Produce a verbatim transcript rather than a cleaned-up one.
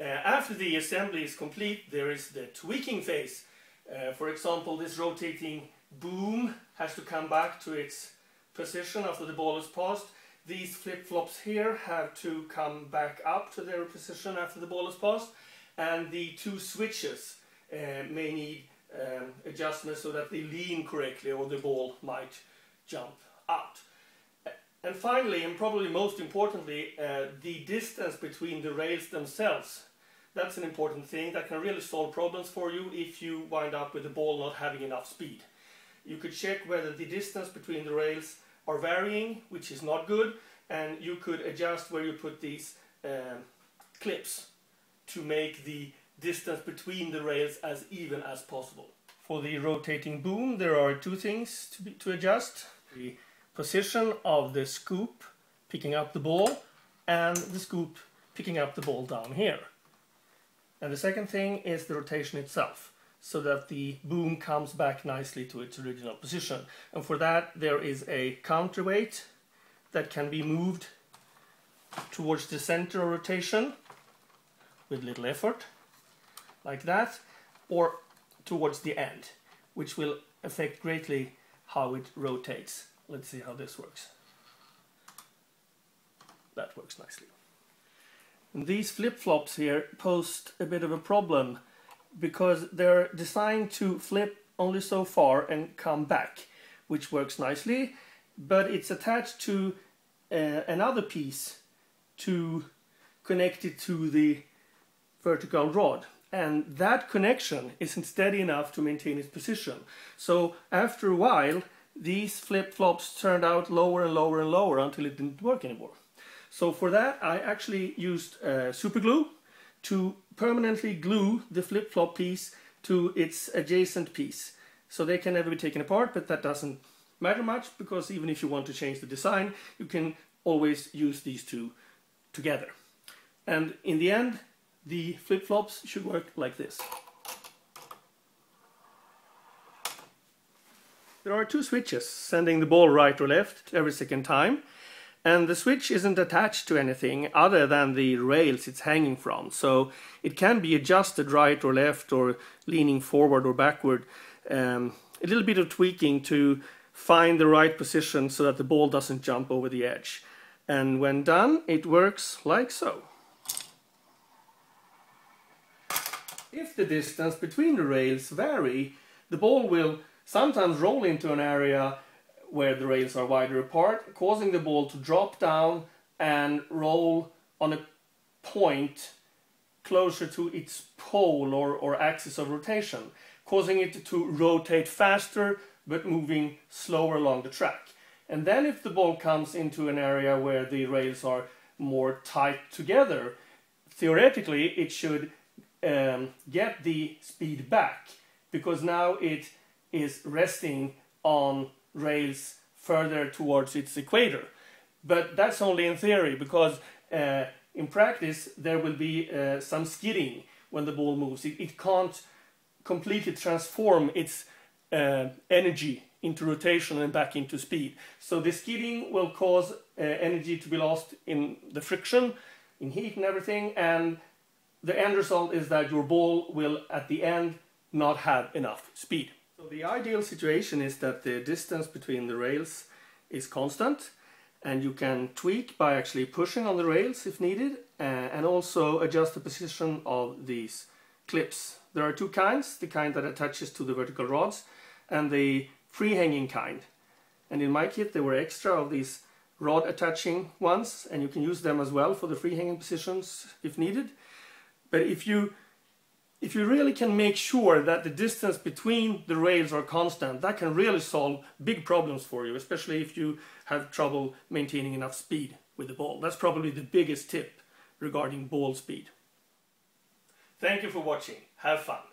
Uh, after the assembly is complete, there is the tweaking phase. Uh, for example, this rotating boom has to come back to its position after the ball is passed. These flip-flops here have to come back up to their position after the ball is passed. And the two switches uh, may need um, adjustment so that they lean correctly or the ball might jump out. And finally, and probably most importantly, uh, the distance between the rails themselves. That's an important thing that can really solve problems for you if you wind up with the ball not having enough speed. You could check whether the distance between the rails are varying, which is not good, and you could adjust where you put these um, clips to make the distance between the rails as even as possible. For the rotating boom, there are two things to, be, to adjust. The position of the scoop picking up the ball and the scoop picking up the ball down here. And the second thing is the rotation itself, so that the boom comes back nicely to its original position. And for that there is a counterweight that can be moved towards the center of rotation with little effort, like that, or towards the end, which will affect greatly how it rotates. Let's see how this works. That works nicely. And these flip-flops here pose a bit of a problem because they're designed to flip only so far and come back, which works nicely, but it's attached to uh, another piece to connect it to the vertical rod, and that connection isn't steady enough to maintain its position. So after a while these flip-flops turned out lower and lower and lower until it didn't work anymore. So for that I actually used uh, super glue to permanently glue the flip-flop piece to its adjacent piece. So they can never be taken apart, but that doesn't matter much because even if you want to change the design, you can always use these two together. And in the end, the flip-flops should work like this. There are two switches sending the ball right or left every second time. And the switch isn't attached to anything other than the rails it's hanging from, so it can be adjusted right or left or leaning forward or backward. Um, a little bit of tweaking to find the right position so that the ball doesn't jump over the edge. And when done, it works like so. If the distance between the rails vary, the ball will sometimes roll into an area where the rails are wider apart, causing the ball to drop down and roll on a point closer to its pole or, or axis of rotation, causing it to rotate faster but moving slower along the track. And then if the ball comes into an area where the rails are more tight together, theoretically it should um, get the speed back, because now it is resting on rails further towards its equator. But that's only in theory, because uh, in practice there will be uh, some skidding when the ball moves. It, it can't completely transform its uh, energy into rotation and back into speed. So the skidding will cause uh, energy to be lost in the friction, in heat and everything, and the end result is that your ball will at the end not have enough speed. So the ideal situation is that the distance between the rails is constant, and you can tweak by actually pushing on the rails if needed, uh, and also adjust the position of these clips. There are two kinds, the kind that attaches to the vertical rods and the free-hanging kind. And in my kit there were extra of these rod attaching ones, and you can use them as well for the free-hanging positions if needed. But if you If you really can make sure that the distance between the rails are constant, that can really solve big problems for you, especially if you have trouble maintaining enough speed with the ball. That's probably the biggest tip regarding ball speed. Thank you for watching. Have fun.